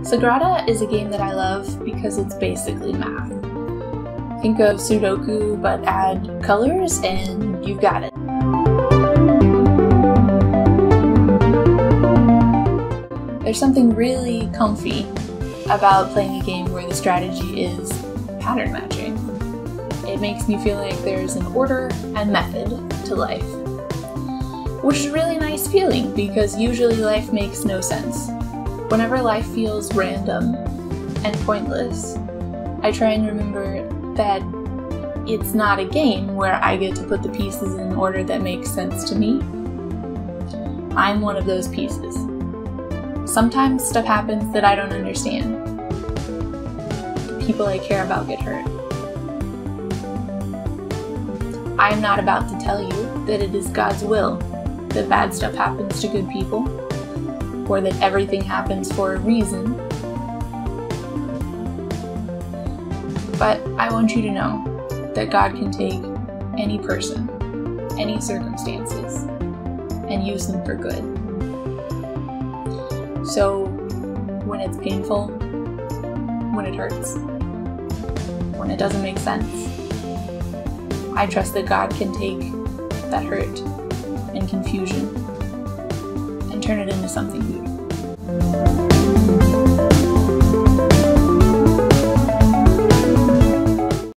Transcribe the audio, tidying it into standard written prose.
Sagrada is a game that I love because it's basically math. Think of Sudoku, but add colors and you've got it. There's something really comfy about playing a game where the strategy is pattern matching. It makes me feel like there's an order and method to life, which is a really nice feeling because usually life makes no sense. Whenever life feels random and pointless, I try and remember that it's not a game where I get to put the pieces in an order that makes sense to me. I'm one of those pieces. Sometimes stuff happens that I don't understand. The people I care about get hurt. I'm not about to tell you that it is God's will that bad stuff happens to good people, or that everything happens for a reason. But I want you to know that God can take any person, any circumstances, and use them for good. So when it's painful, when it hurts, when it doesn't make sense, I trust that God can take that hurt and confusion and turn it into something new.